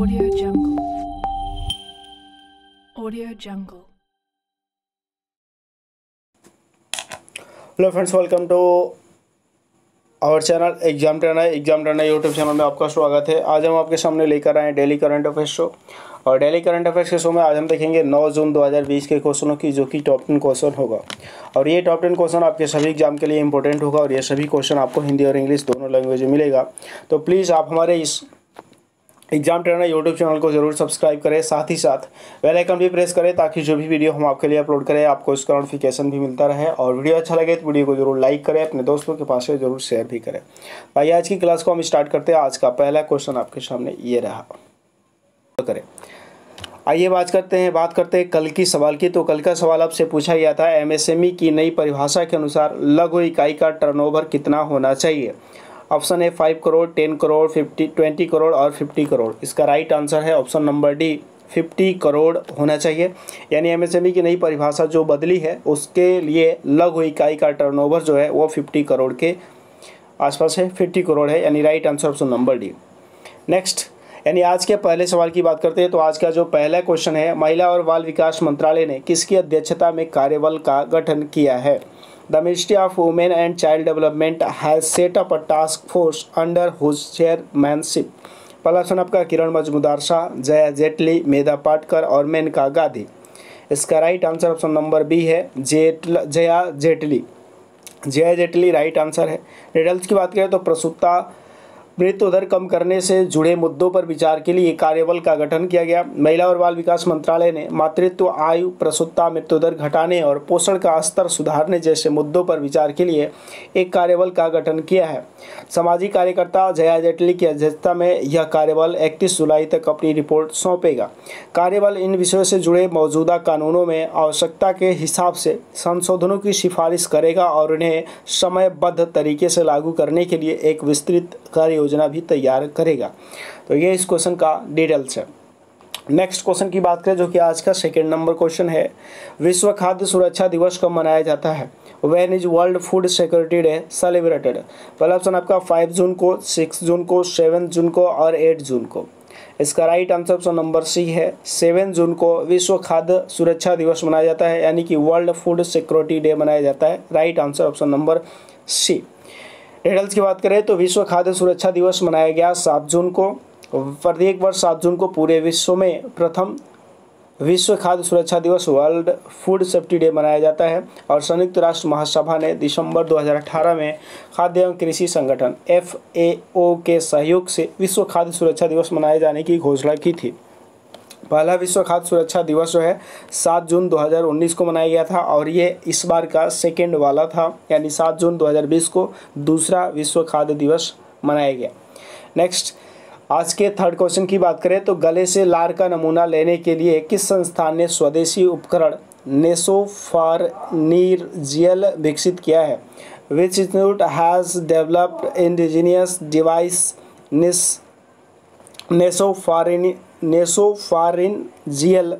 Audio Jungle. Hello friends, welcome to our channel exam trainer YouTube channel में आपका स्वागत है। आज हम आपके सामने लेकर आए डेली करंट अफेयर्स शो, और डेली करंट अफेयर्स के शो में आज हम देखेंगे 9 जून 2020 के क्वेश्चनों की, जो कि टॉप 10 क्वेश्चन होगा। और ये टॉप 10 क्वेश्चन आपके सभी एग्जाम के लिए इंपॉर्टेंट होगा, और ये सभी क्वेश्चन आपको हिंदी और इंग्लिश दोनों लैंग्वेज में मिलेगा। तो प्लीज़ आप हमारे इस एग्जाम ट्रेनर यूट्यूब चैनल को जरूर सब्सक्राइब करें, साथ ही साथ बेल आइकन भी प्रेस करें, ताकि जो भी वीडियो हम आपके लिए अपलोड करें आपको उसका नोटिफिकेशन भी मिलता रहे। और वीडियो अच्छा लगे तो वीडियो को जरूर लाइक करें, अपने दोस्तों के पास जरूर शेयर भी करें। भाई आज की क्लास को हम स्टार्ट करते हैं। आज का पहला क्वेश्चन आपके सामने ये रहा, करें। आइए बात करते हैं कल की सवाल की। तो कल का सवाल आपसे पूछा गया था, एमएसएमई की नई परिभाषा के अनुसार लघु इकाई का टर्नओवर कितना होना चाहिए। ऑप्शन है 5 करोड़, 10 करोड़, 20 करोड़ और 50 करोड़। इसका राइट आंसर है ऑप्शन नंबर डी, 50 करोड़ होना चाहिए। यानी एमएसएमई की नई परिभाषा जो बदली है उसके लिए लघु इकाई का टर्नओवर जो है वो 50 करोड़ के आसपास है, 50 करोड़ है। यानी right answer option number D. Next, यानी आज के पहले सवाल की बात करते हैं। तो आज का जो पहला क्वेश्चन है, महिला और बाल विकास मंत्रालय ने किसकी अध्यक्षता में कार्यबल का गठन किया है। The ministry of women and child development has set up a task force under whose chairmanship. पहला ऑप्शन आपका किरण मजूमदार शाह, जया जेटली, मेधा पाटकर और मेनका गांधी। इसका right answer option number B है, जया जेटली राइट आंसर है। रिजल्ट की बात करें तो प्रसूता मृत्यु दर कम करने से जुड़े मुद्दों पर विचार के लिए कार्यबल का गठन किया गया। महिला और बाल विकास मंत्रालय ने मातृत्व आयु, प्रसूता मृत्यु दर घटाने और पोषण का स्तर सुधारने जैसे मुद्दों पर विचार के लिए एक कार्यबल का गठन किया है। सामाजिक कार्यकर्ता जया जेटली की अध्यक्षता में यह कार्यबल 31 जुलाई तक अपनी रिपोर्ट सौंपेगा। कार्यबल इन विषयों से जुड़े मौजूदा कानूनों में आवश्यकता के हिसाब से संशोधनों की सिफारिश करेगा और उन्हें समयबद्ध तरीके से लागू करने के लिए एक विस्तृत कार्य योजना भी तैयार करेगा। तो ये इस क्वेश्चन का डिटेल्स है। नेक्स्ट क्वेश्चन की बात करें, जो कि आज का सेकंड नंबर क्वेश्चन है। विश्व खाद्य सुरक्षा दिवस कब मनाया जाता है। When is world food security day celebrated. पहला ऑप्शन आपका 5 जून को, 6 जून को, 7 जून को और 8 जून को। इसका right answer option number C है, 7 जून को विश्व खाद्य सुरक्षा दिवस मनाया जाता है, यानी कि वर्ल्ड फूड सिक्योरिटी डे मनाया जाता है। Right answer option number C. Results की बात करें तो विश्व खाद्य सुरक्षा दिवस मनाया गया 7 जून को। प्रत्येक वर्ष 7 जून को पूरे विश्व में प्रथम विश्व खाद्य सुरक्षा दिवस वर्ल्ड फूड सेफ्टी डे मनाया जाता है, और संयुक्त राष्ट्र महासभा ने दिसंबर 2018 में खाद्य एवं कृषि संगठन FAO के सहयोग से विश्व खाद्य सुरक्षा दिवस मनाए जाने की घोषणा की थी। पहला विश्व खाद्य सुरक्षा दिवस जो है 7 जून 2019 को मनाया गया था, और ये इस बार का सेकेंड वाला था, यानी 7 जून 2020 को दूसरा विश्व खाद्य दिवस मनाया गया। नेक्स्ट, आज के थर्ड क्वेश्चन की बात करें तो गले से लार का नमूना लेने के लिए किस संस्थान ने स्वदेशी उपकरण नेसोफार्निजियल विकसित किया है। Which institute has developed indigenous device nasopharyngeal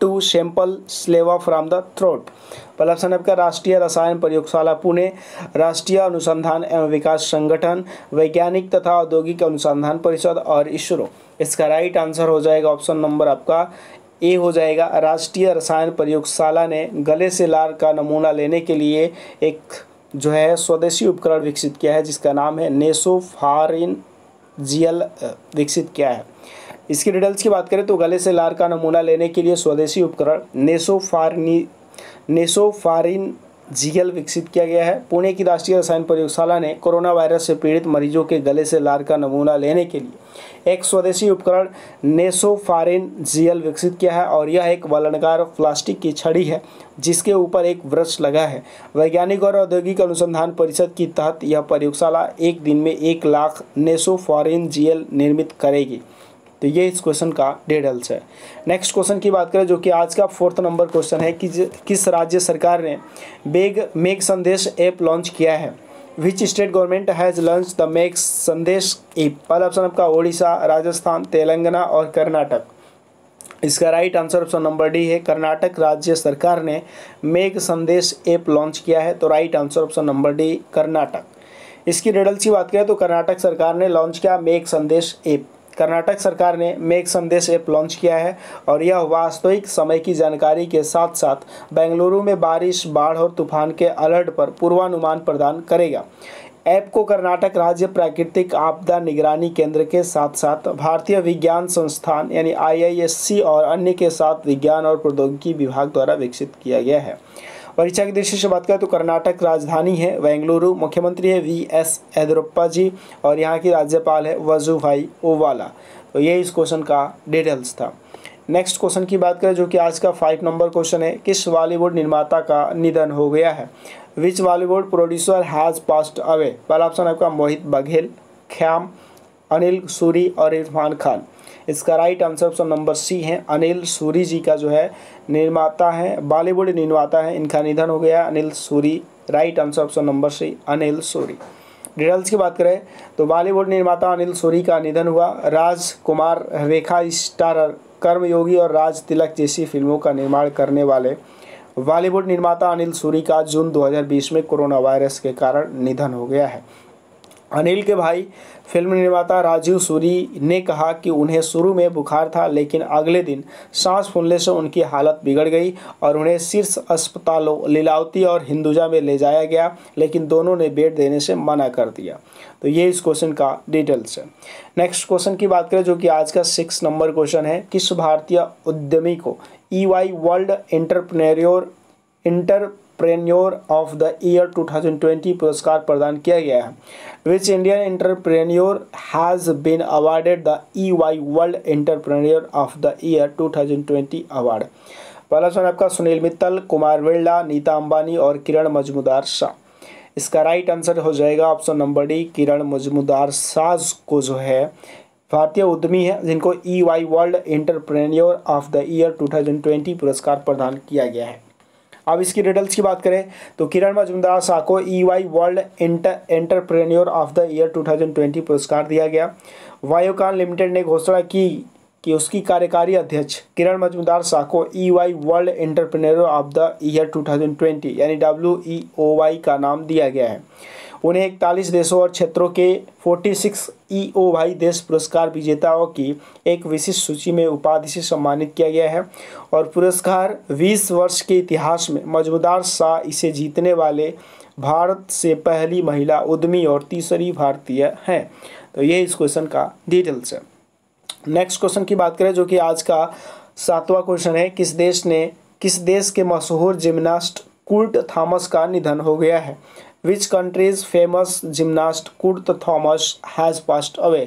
to sample saliva from the throat. पहला ऑप्शन आपका राष्ट्रीय रसायन प्रयोगशाला पुणे, राष्ट्रीय अनुसंधान एवं विकास संगठन, वैज्ञानिक तथा औद्योगिक अनुसंधान परिषद और इसरो। इसका राइट आंसर हो जाएगा ऑप्शन नंबर आपका ए हो जाएगा। राष्ट्रीय रसायन प्रयोगशाला ने गले से लार का नमूना लेने के लिए एक जो है स्वदेशी उपकरण विकसित किया है, जिसका नाम है नेसोफारिंजियल विकसित किया है। इसकी डिटेल्स की बात करें तो गले से लार का नमूना लेने के लिए स्वदेशी उपकरण नेसोफारिंजियल विकसित किया गया है। पुणे की राष्ट्रीय रसायन प्रयोगशाला ने कोरोना वायरस से पीड़ित मरीजों के गले से लार का नमूना लेने के लिए एक स्वदेशी उपकरण नेसोफारिंजियल विकसित किया है, और यह एक बेलनाकार प्लास्टिक की छड़ी है जिसके ऊपर एक वृक्ष लगा है। वैज्ञानिक और औद्योगिक अनुसंधान परिषद के तहत यह प्रयोगशाला एक दिन में 1 लाख नेसोफारिंजियल निर्मित करेगी। तो ये इस क्वेश्चन का डिटेल्स है। नेक्स्ट क्वेश्चन की बात करें, जो कि आज का फोर्थ नंबर क्वेश्चन है कि किस राज्य सरकार ने मेघ संदेश ऐप लॉन्च किया है। Which state government has launch the Megh Sandesh app. पहला ऑप्शन आपका ओडिशा, राजस्थान, तेलंगाना और कर्नाटक। इसका right answer option number D है, कर्नाटक राज्य सरकार ने मेघ संदेश ऐप लॉन्च किया है। तो right answer option number D, Karnataka. इसकी डिटेल्स की बात करें तो कर्नाटक सरकार ने लॉन्च किया मेघ संदेश ऐप। कर्नाटक सरकार ने मेघ संदेश ऐप लॉन्च किया है और यह वास्तविक समय की जानकारी के साथ साथ बेंगलुरु में बारिश, बाढ़ और तूफान के अलर्ट पर पूर्वानुमान प्रदान करेगा। ऐप को कर्नाटक राज्य प्राकृतिक आपदा निगरानी केंद्र के साथ साथ भारतीय विज्ञान संस्थान यानी IISc और अन्य के साथ विज्ञान और प्रौद्योगिकी विभाग द्वारा विकसित किया गया है। परीक्षा की दृष्टि से बात करें तो कर्नाटक राजधानी है बेंगलुरु, मुख्यमंत्री है VS येद्युरप्पा जी और यहाँ की राज्यपाल है वजुभाई वाला। तो ये इस क्वेश्चन का डिटेल्स था। नेक्स्ट क्वेश्चन की बात करें जो कि आज का 5 नंबर क्वेश्चन है। किस बॉलीवुड निर्माता का निधन हो गया है? Which Bollywood producer has passed away? पहला ऑप्शन आपका मोहित बघेल, ख्याम, अनिल सूरी और इरफान खान। इसका right answer option number C है। अनिल सूरी जी का जो है निर्माता है, बॉलीवुड निर्माता है, इनका निधन हो गया। Anil Suri, right answer option number C, Anil Suri. Details की बात करें तो बॉलीवुड निर्माता अनिल सूरी का निधन हुआ। राजकुमार, रेखा स्टारर, कर्मयोगी और राज तिलक जैसी फिल्मों का निर्माण करने वाले बॉलीवुड निर्माता अनिल सूरी का जून 2020 में कोरोना वायरस के कारण निधन हो गया है। अनिल के भाई फिल्म निर्माता राजीव सूरी ने कहा कि उन्हें शुरू में बुखार था लेकिन अगले दिन सांस फूलने से उनकी हालत बिगड़ गई और उन्हें शीर्ष अस्पतालों लीलावती और हिंदुजा में ले जाया गया लेकिन दोनों ने बेड देने से मना कर दिया। तो ये इस क्वेश्चन का डिटेल्स है। नेक्स्ट क्वेश्चन की बात करें जो कि आज का 6 नंबर क्वेश्चन है। किस भारतीय उद्यमी को EY world entrepreneur of the year 2020 पुरस्कार प्रदान किया गया है? Which Indian entrepreneur has been awarded the EY world entrepreneur of the year 2020 award? पहला ऑप्शन आपका सुनील मित्तल, कुमार बिरला, नीता अंबानी और किरण मजूमदार शाह। इसका राइट आंसर हो जाएगा option number D, Kiran Majumdar Shah को जो है भारतीय उद्यमी है जिनको EY world entrepreneur of the year 2020 पुरस्कार प्रदान किया गया है। अब इसकी डिटेल्स की बात करें तो किरण मजूमदार शाह को EY world entrepreneur of the year 2020 पुरस्कार दिया गया। वायोकान लिमिटेड ने घोषणा की कि उसकी कार्यकारी अध्यक्ष किरण मजूमदार शाह को EY world entrepreneur of the year 2020 यानी WEOY का नाम दिया गया है। उन्हें 41 देशों और क्षेत्रों के 46 EOY देश पुरस्कार विजेताओं की एक विशिष्ट सूची में उपाधि से सम्मानित किया गया है और पुरस्कार 20 वर्ष के इतिहास में मजूमदार शाह इसे जीतने वाले भारत से पहली महिला उद्यमी और तीसरी भारतीय हैं। तो यह इस क्वेश्चन का डिटेल्स है। नेक्स्ट क्वेश्चन की बात करें जो कि आज का 7वां क्वेश्चन है। किस देश के मशहूर जिम्नास्ट कुर्ट थॉमस का निधन हो गया है? Which countries famous gymnast Kurt Thomas has passed away?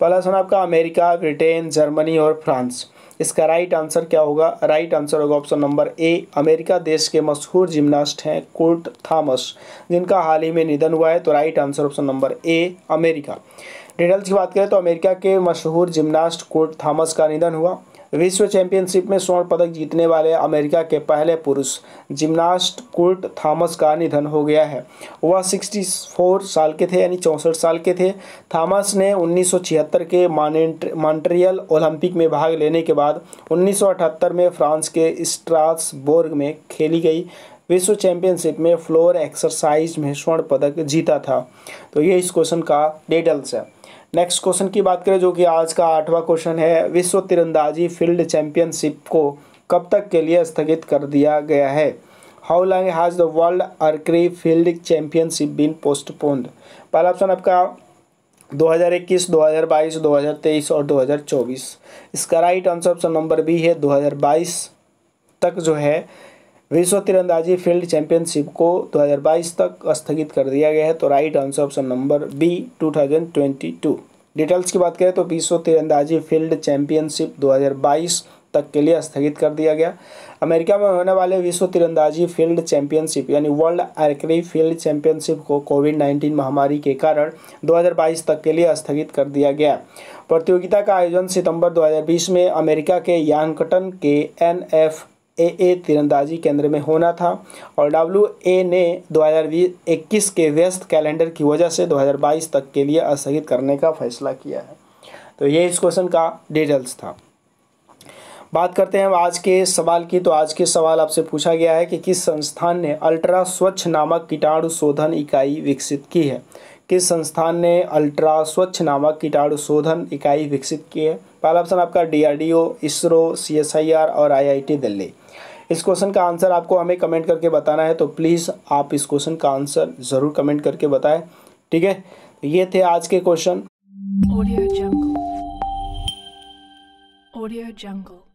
पहला ऑप्शन आपका अमेरिका, ब्रिटेन, जर्मनी और फ्रांस। इसका राइट आंसर क्या होगा? राइट आंसर होगा ऑप्शन नंबर ए, अमेरिका देश के मशहूर जिम्नास्ट हैं कुर्ट थॉमस जिनका हाल ही में निधन हुआ है। तो right answer option number A, America. Details की बात करें तो अमेरिका के मशहूर जिम्नास्ट कुर्ट थॉमस का निधन हुआ। विश्व चैंपियनशिप में स्वर्ण पदक जीतने वाले अमेरिका के पहले पुरुष जिम्नास्ट कुर्ट थॉमस का निधन हो गया है। वह 64 साल के थे यानी 64 साल के थे। थॉमस ने 1976 के मॉन्ट्रियल ओलंपिक में भाग लेने के बाद 1978 में फ्रांस के स्ट्रासबोर्ग में खेली गई विश्व चैंपियनशिप में फ्लोर एक्सरसाइज में स्वर्ण पदक जीता था। तो ये इस क्वेश्चन का डिटेल्स है। नेक्स्ट क्वेश्चन की बात करें जो कि आज का 8वां क्वेश्चन है। विश्व तीरंदाजी फील्ड चैंपियनशिप को कब तक के लिए स्थगित कर दिया गया है? How long has the world archery field championship been postponed? पहला ऑप्शन आपका 2021, 2022, 2023 और 2024। इसका right answer option number B है, 2022 तक जो है विश्व तीरंदाजी फील्ड चैंपियनशिप को 2022 तक स्थगित कर दिया गया है। तो right answer option number B, 2022। Details की बात करें तो विश्व तीरंदाजी फील्ड चैंपियनशिप 2022 तक के लिए स्थगित कर दिया गया। अमेरिका में होने वाले विश्व तीरंदाजी फील्ड चैंपियनशिप यानी वर्ल्ड आर्चरी फील्ड चैंपियनशिप को कोविड-19 महामारी के कारण 2022 तक के लिए स्थगित कर दिया गया। प्रतियोगिता का आयोजन सितंबर 2020 में अमेरिका के यांकटन के NFAA तीरंदाजी केंद्र में होना था और WA ने 2021 के व्यस्त कैलेंडर की वजह से 2022 तक के लिए स्थगित करने का फैसला किया है। तो ये इस क्वेश्चन का डिटेल्स था। बात करते हैं आज के सवाल की। तो आज के सवाल आपसे पूछा गया है कि किस संस्थान ने अल्ट्रा स्वच्छ नामक कीटाणु शोधन इकाई विकसित की है? किस संस्थान ने अल्ट्रा स्वच्छ नामक कीटाणु शोधन इकाई विकसित की है? पहला ऑप्शन आपका DRDO, ISRO, CSIR और IIT दिल्ली। इस क्वेश्चन का आंसर आपको हमें कमेंट करके बताना है, तो प्लीज़ आप इस क्वेश्चन का आंसर ज़रूर कमेंट करके बताएं। ठीक है, ये थे आज के क्वेश्चन। ऑडियो जंगल।